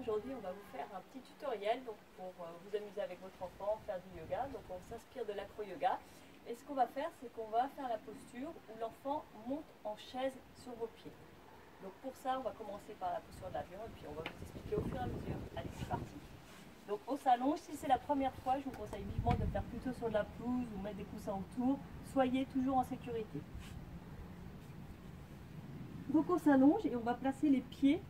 aujourd'hui on va vous faire un petit tutoriel donc, pour vous amuser avec votre enfant, faire du yoga. Donc on s'inspire de l'acroyoga. Et ce qu'on va faire, c'est qu'on va faire la posture où l'enfant monte en chaise sur vos pieds. Donc pour ça, on va commencer par la posture de l'avion et puis on va vous expliquer au fur et à mesure. Allez, c'est parti. Donc on s'allonge. Si c'est la première fois, je vous conseille vivement de faire plutôt sur de la pelouse ou mettre des coussins autour. Soyez toujours en sécurité. Donc on s'allonge et on va placer les pieds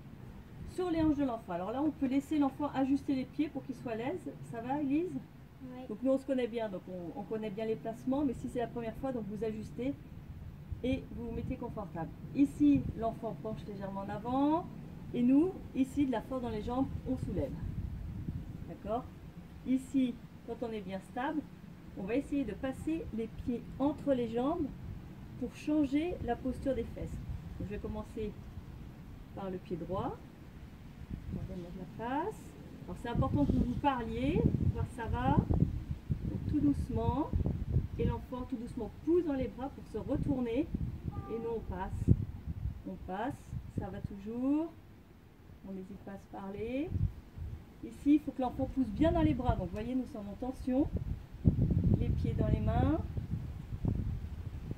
sur les hanches de l'enfant. Alors là, on peut laisser l'enfant ajuster les pieds pour qu'il soit à l'aise. Ça va, Elise? Oui. Donc nous, on se connaît bien, donc on connaît bien les placements. Mais si c'est la première fois, donc vous ajustez et vous vous mettez confortable. Ici, l'enfant penche légèrement en avant. Et nous, ici, de la force dans les jambes, on soulève. D'accord? Ici, quand on est bien stable, on va essayer de passer les pieds entre les jambes pour changer la posture des fesses. Donc, je vais commencer par le pied droit. On regarde la face. Alors c'est important que vous parliez, voir ça va. Donc, tout doucement. Et l'enfant tout doucement pousse dans les bras pour se retourner. Et nous on passe. On passe. Ça va toujours. On n'hésite pas à se parler. Ici, il faut que l'enfant pousse bien dans les bras. Donc vous voyez, nous sommes en tension. Les pieds dans les mains.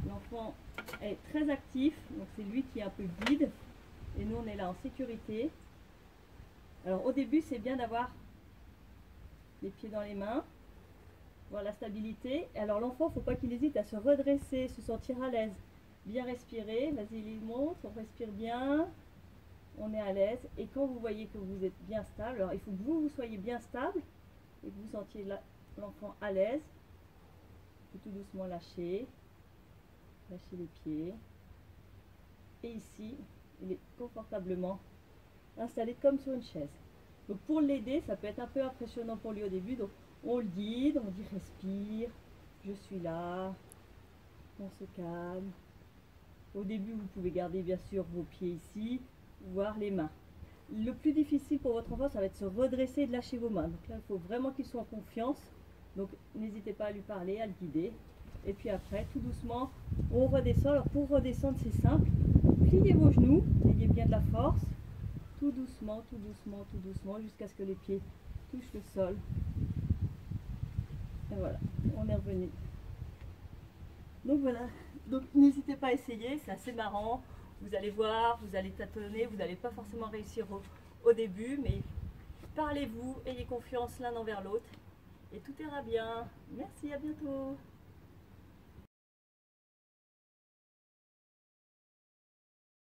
L'enfant est très actif. Donc c'est lui qui est un peu guide. Et nous on est là en sécurité. Alors au début, c'est bien d'avoir les pieds dans les mains, voir la stabilité. Alors l'enfant, il ne faut pas qu'il hésite à se redresser, se sentir à l'aise, bien respirer. Vas-y, il monte, on respire bien, on est à l'aise. Et quand vous voyez que vous êtes bien stable, alors il faut que vous soyez bien stable et que vous sentiez l'enfant à l'aise. Tout doucement lâcher, lâcher les pieds. Et ici, il est confortablement installé comme sur une chaise. Donc pour l'aider, ça peut être un peu impressionnant pour lui au début, donc on le guide, on dit respire, je suis là, on se calme. Au début, vous pouvez garder bien sûr vos pieds ici, voire les mains. Le plus difficile pour votre enfant, ça va être se redresser et de lâcher vos mains. Donc là, il faut vraiment qu'il soit en confiance, donc n'hésitez pas à lui parler, à le guider. Et puis après, tout doucement, on redescend. Alors pour redescendre, c'est simple, pliez vos genoux, ayez bien de la force. Tout doucement, tout doucement, tout doucement, jusqu'à ce que les pieds touchent le sol. Et voilà, on est revenu. Donc voilà, donc n'hésitez pas à essayer, c'est assez marrant. Vous allez voir, vous allez tâtonner, vous n'allez pas forcément réussir au début, mais parlez-vous, ayez confiance l'un envers l'autre et tout ira bien. Merci, à bientôt.